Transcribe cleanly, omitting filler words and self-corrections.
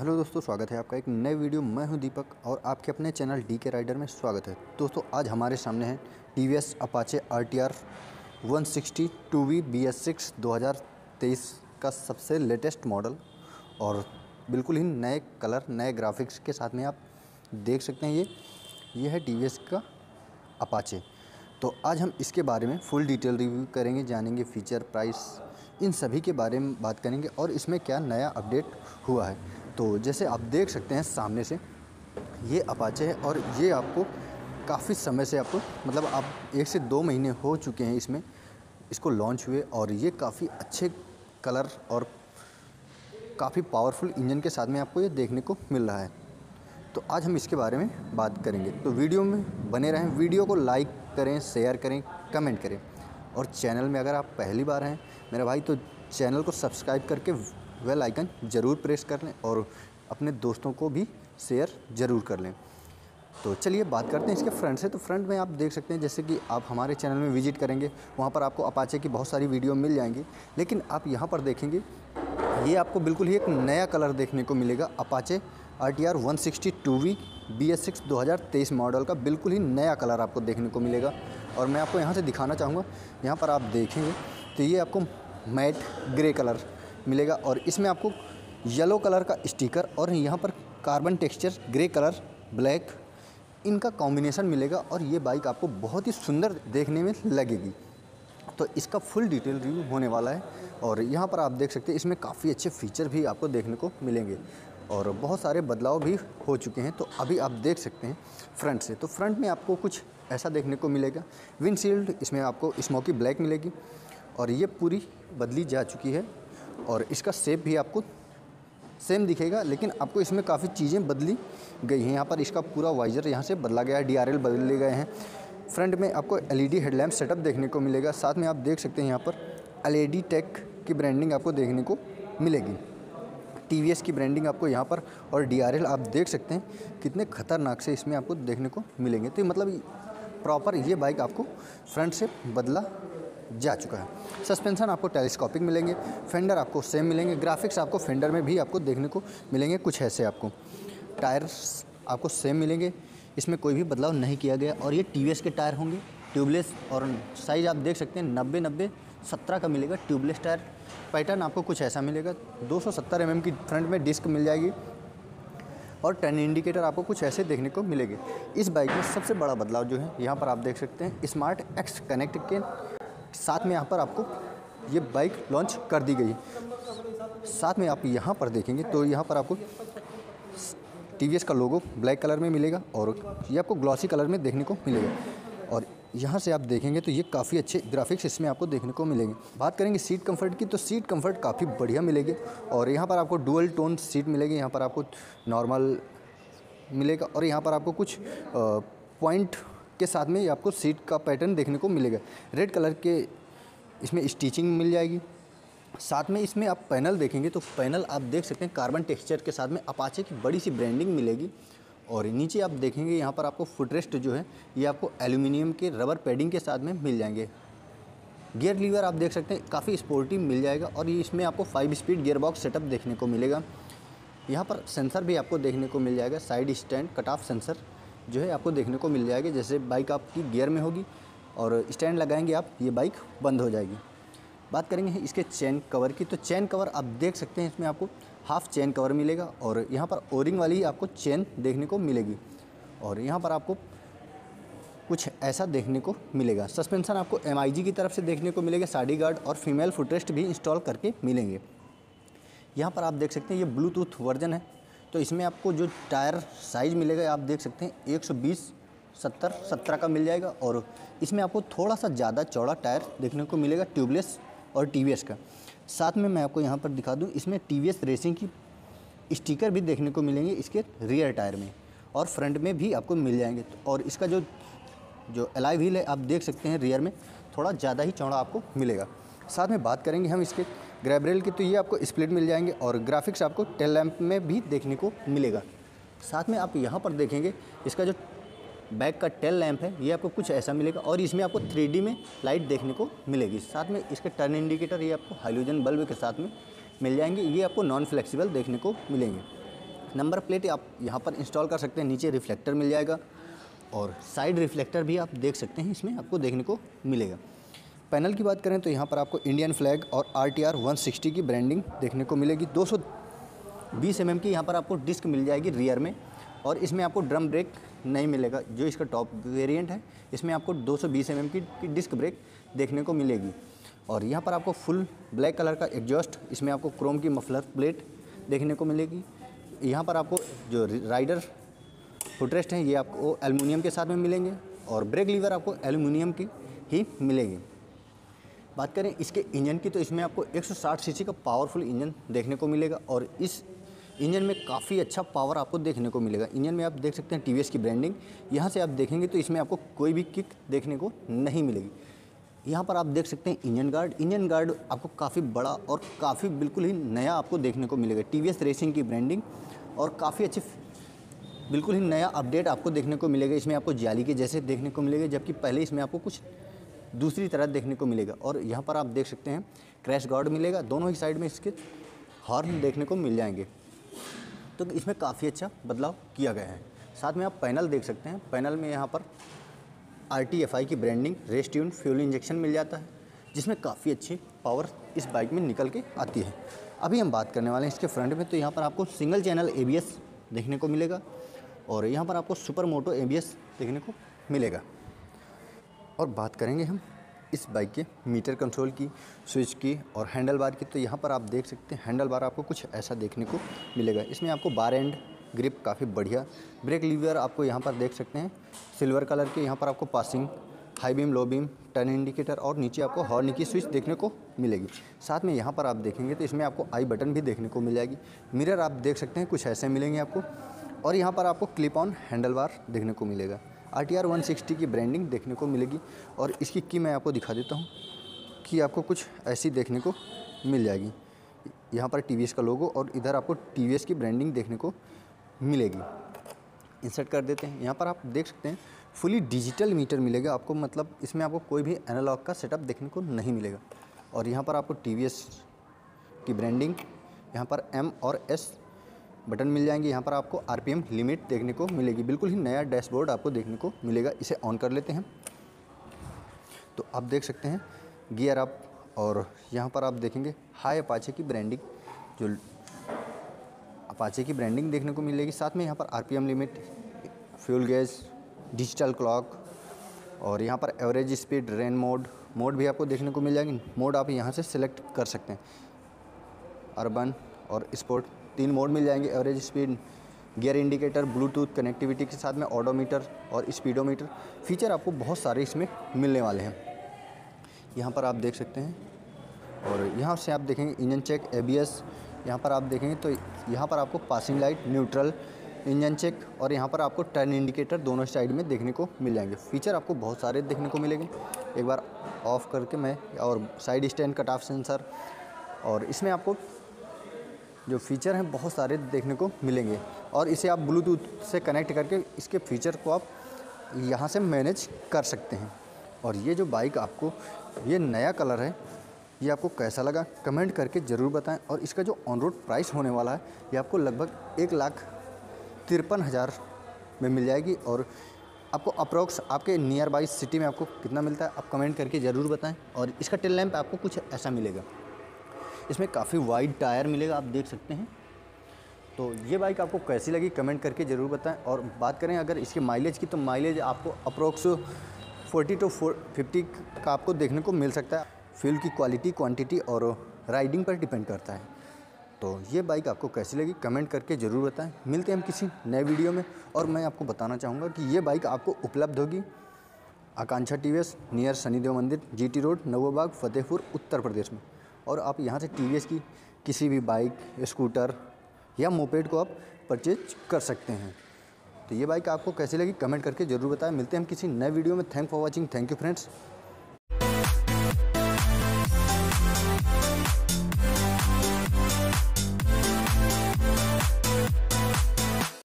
Hello दोस्तों, स्वागत है आपका एक नए वीडियो। मैं हूं दीपक और आपके अपने चैनल डीके राइडर में स्वागत है। दोस्तों आज हमारे सामने है TVS Apache RTR 160 2V BS6 2023 का सबसे लेटेस्ट मॉडल और बिल्कुल ही नए कलर नए ग्राफिक्स के साथ में आप देख सकते हैं। ये है टीवीएस का अपाचे। तो आज हम इसके बारे में फुल डिटेल रिव्यू करेंगे, जानेंगे फीचर, प्राइस, इन सभी के बारे में बात करेंगे और इसमें क्या नया अपडेट हुआ है। तो जैसे आप देख सकते हैं सामने से ये अपाचे है और ये आपको काफ़ी समय से आपको मतलब आप 1 से 2 महीने हो चुके हैं इसमें इसको लॉन्च हुए और ये काफ़ी अच्छे कलर और काफ़ी पावरफुल इंजन के साथ में आपको ये देखने को मिल रहा है। तो आज हम इसके बारे में बात करेंगे, तो वीडियो में बने रहें। वीडियो को लाइक करें, शेयर करें, कमेंट करें और चैनल में अगर आप पहली बार हैं मेरे भाई तो चैनल को सब्सक्राइब करके बेल आइकन ज़रूर प्रेस कर लें और अपने दोस्तों को भी शेयर ज़रूर कर लें। तो चलिए बात करते हैं इसके फ्रंट से। तो फ्रंट में आप देख सकते हैं जैसे कि आप हमारे चैनल में विजिट करेंगे वहाँ पर आपको अपाचे की बहुत सारी वीडियो मिल जाएंगी, लेकिन आप यहाँ पर देखेंगे ये आपको बिल्कुल ही एक नया कलर देखने को मिलेगा। Apache RTR 160 2V BS6 2023 model का बिल्कुल ही नया कलर आपको देखने को मिलेगा और मैं आपको यहाँ से दिखाना चाहूँगा। यहाँ पर आप देखेंगे तो ये आपको मैट ग्रे कलर मिलेगा और इसमें आपको येलो कलर का स्टिकर और यहाँ पर carbon texture, grey colour, black, इनका कॉम्बिनेशन मिलेगा और ये बाइक आपको बहुत ही सुंदर देखने में लगेगी। तो इसका फुल डिटेल रिव्यू होने वाला है और यहाँ पर आप देख सकते हैं इसमें काफ़ी अच्छे फीचर भी आपको देखने को मिलेंगे और बहुत सारे बदलाव भी हो चुके हैं। तो अभी आप देख सकते हैं फ्रंट से। तो फ्रंट में आपको कुछ ऐसा देखने को मिलेगा। विंडशील्ड इसमें आपको स्मोकी ब्लैक मिलेगी और ये पूरी बदली जा चुकी है और इसका शेप भी आपको सेम दिखेगा, लेकिन आपको इसमें काफ़ी चीज़ें बदली गई हैं। यहाँ पर इसका पूरा वाइजर यहाँ से बदला गया है, DRL बदले गए हैं। फ्रंट में आपको LED हेडलैम्प सेटअप देखने को मिलेगा। साथ में आप देख सकते हैं यहाँ पर LED टेक की ब्रांडिंग आपको देखने को मिलेगी, TVS की ब्रांडिंग आपको यहाँ पर, और DRL आप देख सकते हैं कितने खतरनाक से इसमें आपको देखने को मिलेंगे। तो मतलब प्रॉपर ये बाइक आपको फ्रंट से बदला जा चुका है। सस्पेंशन आपको टेलीस्कोपिक मिलेंगे, फेंडर आपको सेम मिलेंगे, ग्राफिक्स आपको फेंडर में भी आपको देखने को मिलेंगे कुछ ऐसे। आपको टायर्स आपको सेम मिलेंगे, इसमें कोई भी बदलाव नहीं किया गया और ये TVS के टायर होंगे ट्यूबलेस और साइज़ आप देख सकते हैं 90/90/17 का मिलेगा ट्यूबलेस टायर। पैटर्न आपको कुछ ऐसा मिलेगा। 270 mm की फ्रंट में डिस्क मिल जाएगी और टर्न इंडिकेटर आपको कुछ ऐसे देखने को मिलेंगे। इस बाइक में सबसे बड़ा बदलाव जो है यहाँ पर आप देख सकते हैं SmartXconnect के साथ में यहाँ पर आपको ये बाइक लॉन्च कर दी गई। साथ में आप यहाँ पर देखेंगे तो यहाँ पर आपको TVS का लोगो ब्लैक कलर में मिलेगा और ये आपको ग्लॉसी कलर में देखने को मिलेगा और यहाँ से आप देखेंगे तो ये काफ़ी अच्छे ग्राफिक्स इसमें आपको देखने को मिलेंगे। बात करेंगे सीट कंफर्ट की, तो सीट कंफर्ट काफ़ी बढ़िया मिलेगी और यहाँ पर आपको डुअल टोन सीट मिलेगी। यहाँ पर आपको नॉर्मल मिलेगा और यहाँ पर आपको कुछ पॉइंट के साथ में आपको सीट का पैटर्न देखने को मिलेगा। रेड कलर के इसमें स्टिचिंग मिल जाएगी। साथ में इसमें आप पैनल देखेंगे तो पैनल आप देख सकते हैं कार्बन टेक्सचर के साथ में अपाचे की बड़ी सी ब्रांडिंग मिलेगी और नीचे आप देखेंगे यहाँ पर आपको फुटरेस्ट जो है ये आपको एल्यूमिनियम के रबर पैडिंग के साथ में मिल जाएंगे। गियर लीवर आप देख सकते हैं काफ़ी स्पोर्टी मिल जाएगा और ये इसमें आपको 5 स्पीड गियर बॉक्स सेटअप देखने को मिलेगा। यहाँ पर सेंसर भी आपको देखने को मिल जाएगा, side stand cut off sensor जो है आपको देखने को मिल जाएगा। जैसे बाइक आपकी गियर में होगी और स्टैंड लगाएंगे आप, ये बाइक बंद हो जाएगी। बात करेंगे इसके चैन कवर की, तो चैन कवर आप देख सकते हैं इसमें आपको हाफ चैन कवर मिलेगा और यहाँ पर ओरिंग वाली आपको चैन देखने को मिलेगी और यहाँ पर आपको कुछ ऐसा देखने को मिलेगा। सस्पेंसन आपको MIG की तरफ से देखने को मिलेगा, साडी गार्ड और फीमेल फुटरेस्ट भी इंस्टॉल करके मिलेंगे। यहाँ पर आप देख सकते हैं ये ब्लूटूथ वर्जन है, तो इसमें आपको जो टायर साइज़ मिलेगा आप देख सकते हैं 120/70/17 का मिल जाएगा और इसमें आपको थोड़ा सा ज़्यादा चौड़ा टायर देखने को मिलेगा ट्यूबलेस और TVS का। साथ में मैं आपको यहाँ पर दिखा दूँ इसमें TVS रेसिंग की स्टिकर भी देखने को मिलेंगे इसके रियर टायर में और फ्रंट में भी आपको मिल जाएंगे। और इसका जो एलॉय व्हील है आप देख सकते हैं रियर में थोड़ा ज़्यादा ही चौड़ा आपको मिलेगा। साथ में बात करेंगे हम इसके ग्रैब रेल की, तो ये आपको स्प्लिट मिल जाएंगे और ग्राफिक्स आपको टेल लैम्प में भी देखने को मिलेगा। साथ में आप यहाँ पर देखेंगे इसका जो बैक का टेल लैम्प है ये आपको कुछ ऐसा मिलेगा और इसमें आपको 3D में लाइट देखने को मिलेगी। साथ में इसके टर्न इंडिकेटर ये आपको हाइलोजन बल्ब के साथ में मिल जाएंगे, ये आपको नॉन फ्लेक्सिबल देखने को मिलेंगे। नंबर प्लेट आप यहाँ पर इंस्टॉल कर सकते हैं। नीचे रिफ्लेक्टर मिल जाएगा और साइड रिफ्लेक्टर भी आप देख सकते हैं, इसमें आपको देखने को मिलेगा। पैनल की बात करें तो यहाँ पर आपको इंडियन फ्लैग और RTR 160 की ब्रांडिंग देखने को मिलेगी। 220 mm की यहाँ पर आपको डिस्क मिल जाएगी रियर में, और इसमें आपको ड्रम ब्रेक नहीं मिलेगा। जो इसका टॉप वेरिएंट है इसमें आपको 220 mm की डिस्क ब्रेक देखने को मिलेगी। और यहाँ पर आपको फुल ब्लैक कलर का एग्जॉस्ट, इसमें आपको क्रोम की मफलर प्लेट देखने को मिलेगी। यहाँ पर आपको जो राइडर फुटरेस्ट हैं ये आपको एल्युमिनियम के साथ में मिलेंगे, और ब्रेक लीवर आपको एल्युमिनियम की ही मिलेगी। बात करें इसके इंजन की तो इसमें आपको 160 सीसी का पावरफुल इंजन देखने को मिलेगा, और इस इंजन में काफ़ी अच्छा पावर आपको देखने को मिलेगा। इंजन में आप देख सकते हैं TVS की ब्रांडिंग। यहाँ से आप देखेंगे तो इसमें आपको कोई भी किक देखने को नहीं मिलेगी। यहाँ पर आप देख सकते हैं इंजन गार्ड। इंजन गार्ड आपको काफ़ी बड़ा और काफ़ी बिल्कुल ही नया आपको देखने को मिलेगा। TVS रेसिंग की ब्रांडिंग और काफ़ी अच्छी बिल्कुल ही नया अपडेट आपको देखने को मिलेगा। इसमें आपको जाली के जैसे देखने को मिलेगा, जबकि पहले इसमें आपको कुछ दूसरी तरह देखने को मिलेगा। और यहाँ पर आप देख सकते हैं क्रैश गार्ड मिलेगा, दोनों ही साइड में इसके हॉर्न देखने को मिल जाएंगे। तो इसमें काफ़ी अच्छा बदलाव किया गया है। साथ में आप पैनल देख सकते हैं। पैनल में यहाँ पर RTFi की branding race tune fuel injection मिल जाता है, जिसमें काफ़ी अच्छी पावर इस बाइक में निकल के आती है। अभी हम बात करने वाले हैं इसके फ्रंट में, तो यहाँ पर आपको सिंगल चैनल ABS देखने को मिलेगा, और यहाँ पर आपको सुपर मोटो ABS देखने को मिलेगा। और बात करेंगे हम इस बाइक के मीटर कंट्रोल की, स्विच की और हैंडल बार की। तो यहाँ पर आप देख सकते हैं हैंडल बार आपको कुछ ऐसा देखने को मिलेगा। इसमें आपको बार एंड ग्रिप काफ़ी बढ़िया, ब्रेक लीवर आपको यहाँ पर देख सकते हैं सिल्वर कलर के। यहाँ पर आपको passing, high beam, low beam, turn indicator और नीचे आपको हॉर्न की स्विच देखने को मिलेगी। साथ में यहाँ पर आप देखेंगे तो इसमें आपको आई बटन भी देखने को मिल जाएगी। मिरर आप देख सकते हैं कुछ ऐसे मिलेंगे आपको, और यहाँ पर आपको क्लिप ऑन हैंडल बार देखने को मिलेगा। RTR 160 की ब्रांडिंग देखने को मिलेगी, और इसकी की मैं आपको दिखा देता हूँ कि आपको कुछ ऐसी देखने को मिल जाएगी। यहाँ पर TVS का लोगो और इधर आपको TVS की ब्रांडिंग देखने को मिलेगी। इंसर्ट कर देते हैं। यहाँ पर आप देख सकते हैं फुली डिजिटल मीटर मिलेगा आपको, मतलब इसमें आपको कोई भी एनालॉग का सेटअप देखने को नहीं मिलेगा। और यहाँ पर आपको TVS की ब्रांडिंग, यहाँ पर M और S बटन मिल जाएंगे। यहाँ पर आपको RPM लिमिट देखने को मिलेगी। बिल्कुल ही नया डैशबोर्ड आपको देखने को मिलेगा। इसे ऑन कर लेते हैं तो आप देख सकते हैं गियर अप, और यहाँ पर आप देखेंगे हाई अपाचे की ब्रांडिंग, जो अपाचे की ब्रांडिंग देखने को मिलेगी। साथ में यहाँ पर RPM limit, fuel gauge, digital clock, और यहाँ पर एवरेज स्पीड, रेन मोड भी आपको देखने को मिल जाएगी। मोड आप यहाँ से सिलेक्ट कर सकते हैं, अर्बन और स्पोर्ट, तीन मोड मिल जाएंगे। Average speed, gear indicator, Bluetooth connectivity के साथ में ऑडोमीटर और स्पीडोमीटर फीचर आपको बहुत सारे इसमें मिलने वाले हैं। यहाँ पर आप देख सकते हैं, और यहाँ से आप देखेंगे इंजन चेक, ABS। यहाँ पर आप देखेंगे तो यहाँ पर आपको passing light, neutral, engine check, और यहाँ पर आपको टर्न इंडिकेटर दोनों साइड में देखने को मिल जाएंगे। फीचर आपको बहुत सारे देखने को मिलेंगे। एक बार ऑफ करके मैं, और side stand, cut off sensor, और इसमें आपको जो फीचर हैं बहुत सारे देखने को मिलेंगे। और इसे आप ब्लूटूथ से कनेक्ट करके इसके फीचर को आप यहाँ से मैनेज कर सकते हैं। और ये जो बाइक आपको, ये नया कलर है, ये आपको कैसा लगा कमेंट करके ज़रूर बताएं। और इसका जो ऑन रोड प्राइस होने वाला है ये आपको लगभग 1,53,000 में मिल जाएगी। और आपको अप्रोक्स आपके नियर बाई सिटी में आपको कितना मिलता है आप कमेंट करके ज़रूर बताएँ। और इसका टेल लैंप आपको कुछ ऐसा मिलेगा। इसमें काफ़ी वाइड टायर मिलेगा, आप देख सकते हैं। तो ये बाइक आपको कैसी लगी कमेंट करके ज़रूर बताएं। और बात करें अगर इसके माइलेज की, तो माइलेज आपको अप्रोक्स 40 to 50 का आपको देखने को मिल सकता है। फ्यूल की क्वालिटी, क्वांटिटी और राइडिंग पर डिपेंड करता है। तो ये बाइक आपको कैसी लगी कमेंट करके ज़रूर बताएँ। मिलते हैं हम किसी नए वीडियो में। और मैं आपको बताना चाहूँगा कि ये बाइक आपको उपलब्ध होगी आकांक्षा TVS नियर शनिदेव मंदिर, GT रोड, नवोबाग, फतेहपुर, उत्तर प्रदेश में। और आप यहाँ से TVS की किसी भी बाइक, स्कूटर या मोपेड को आप परचेज कर सकते हैं। तो ये बाइक आपको कैसी लगी कमेंट करके ज़रूर बताएं। मिलते हैं हम किसी नए वीडियो में। Thank for watching. Thank you friends.